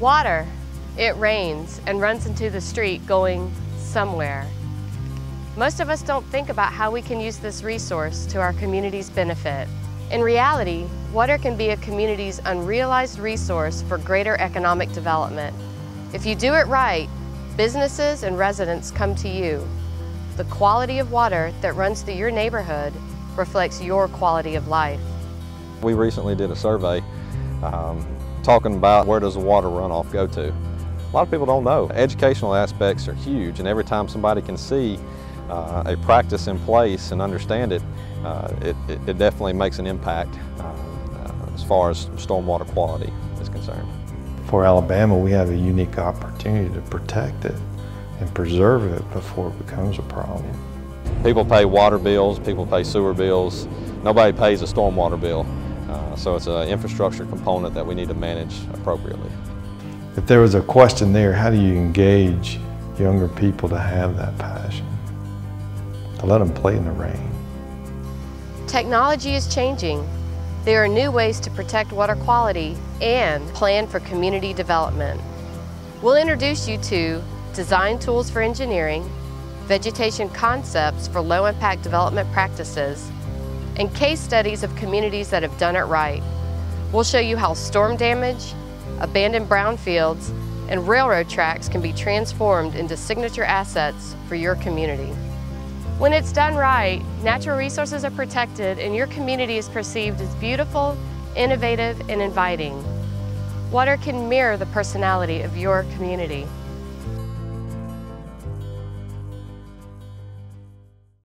Water, it rains and runs into the street going somewhere. Most of us don't think about how we can use this resource to our community's benefit. In reality, water can be a community's unrealized resource for greater economic development. If you do it right, businesses and residents come to you. The quality of water that runs through your neighborhood reflects your quality of life. We recently did a survey talking about where does the water runoff go to. A lot of people don't know. Educational aspects are huge, and every time somebody can see a practice in place and understand it, it definitely makes an impact as far as stormwater quality is concerned. For Alabama, we have a unique opportunity to protect it and preserve it before it becomes a problem. People pay water bills, people pay sewer bills, nobody pays a stormwater bill. So it's an infrastructure component that we need to manage appropriately. If there was a question there, how do you engage younger people to have that passion? To let them play in the rain. Technology is changing. There are new ways to protect water quality and plan for community development. We'll introduce you to design tools for engineering, vegetation concepts for low-impact development practices, and case studies of communities that have done it right. We'll show you how storm damage, abandoned brownfields, and railroad tracks can be transformed into signature assets for your community. When it's done right, natural resources are protected and your community is perceived as beautiful, innovative, and inviting. Water can mirror the personality of your community.